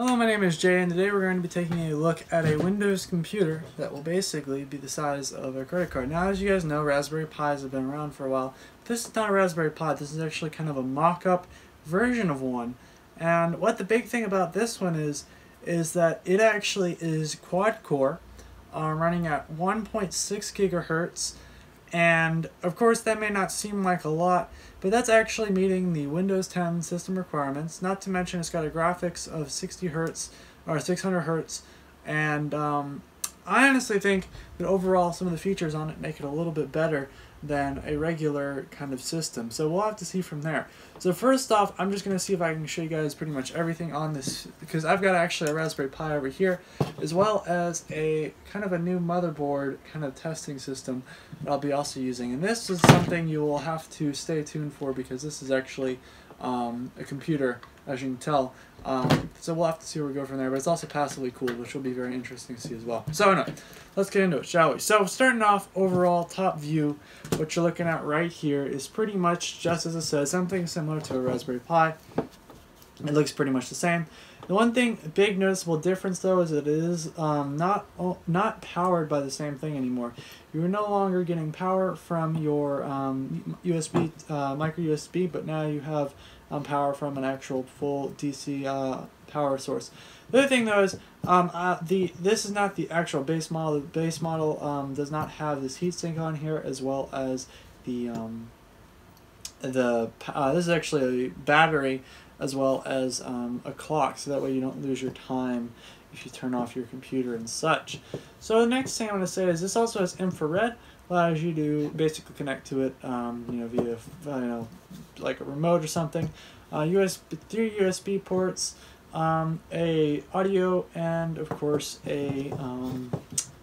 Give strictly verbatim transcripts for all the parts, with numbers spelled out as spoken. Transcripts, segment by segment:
Hello, my name is Jay, and today we're going to be taking a look at a Windows computer that will basically be the size of a credit card. Now, as you guys know, Raspberry Pis have been around for a while. This is not a Raspberry Pi, this is actually kind of a mock-up version of one. And what the big thing about this one is, is that it actually is quad-core, uh, running at one point six gigahertz. And, of course, that may not seem like a lot, but that's actually meeting the Windows ten system requirements. Not to mention it's got a graphics of sixty hertz, or six hundred hertz, and um, I honestly think that overall some of the features on it make it a little bit better than a regular kind of system. So we'll have to see from there. So first off, I'm just going to see if I can show you guys pretty much everything on this, because I've got actually a Raspberry Pi over here, as well as a kind of a new motherboard kind of testing system that I'll be also using. And this is something you will have to stay tuned for, because this is actually um, a computer, as you can tell. Um, so we'll have to see where we go from there, but it's also passively cooled, which will be very interesting to see as well. So anyway, let's get into it, shall we? So starting off, overall top view, what you're looking at right here is pretty much, just as it says, something similar to a Raspberry Pi. It looks pretty much the same. The one thing, big noticeable difference though, is it is um, not not powered by the same thing anymore. You're no longer getting power from your um, U S B, uh, micro U S B, but now you have um, power from an actual full D C uh, power source. The other thing though is um, uh, the this is not the actual base model. The base model um, does not have this heatsink on here, as well as the um, the uh, this is actually a battery, as well as um, a clock, so that way you don't lose your time if you turn off your computer and such. So the next thing I'm going to say is this also has infrared, allows you to basically connect to it, um, you know, via you know, like a remote or something. Uh, U S B, three U S B ports, um, a audio, and of course a um,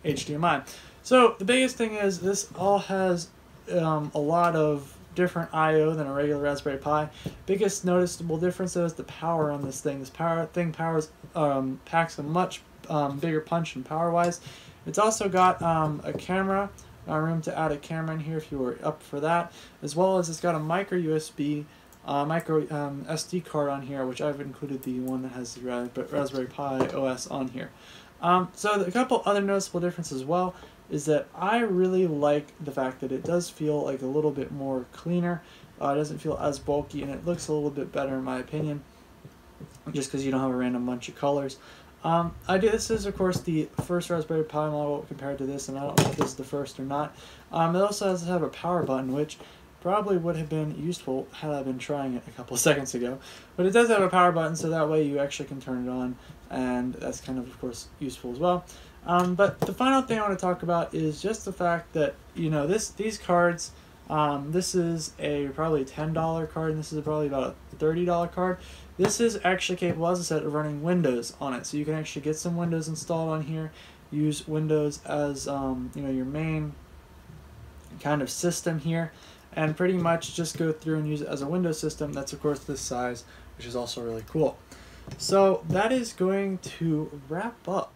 H D M I. So the biggest thing is this all has um, a lot of different I O than a regular Raspberry Pi. Biggest noticeable difference though is the power on this thing. This power thing powers um, packs a much um, bigger punch in power wise. It's also got um, a camera, uh, room to add a camera in here if you were up for that, as well as it's got a micro U S B, uh, micro um, S D card on here, which I've included the one that has the Raspberry Pi O S on here. Um, so a couple other noticeable differences as well is that I really like the fact that it does feel like a little bit more cleaner. Uh, it doesn't feel as bulky, and it looks a little bit better in my opinion, just because you don't have a random bunch of colors. Um, I do. This is of course the first Raspberry Pi model compared to this, and I don't know if this is the first or not. Um, it also has to have a power button, which probably would have been useful had I been trying it a couple of seconds ago. But it does have a power button, so that way you actually can turn it on, and that's kind of, of course, useful as well. Um, but the final thing I want to talk about is just the fact that, you know, this these cards, um, this is a probably ten dollar card, and this is probably about a thirty dollar card. This is actually capable, as I said, of running Windows on it. So you can actually get some Windows installed on here, use Windows as, um, you know, your main kind of system here, and pretty much just go through and use it as a Windows system. That's of course this size, which is also really cool. So that is going to wrap up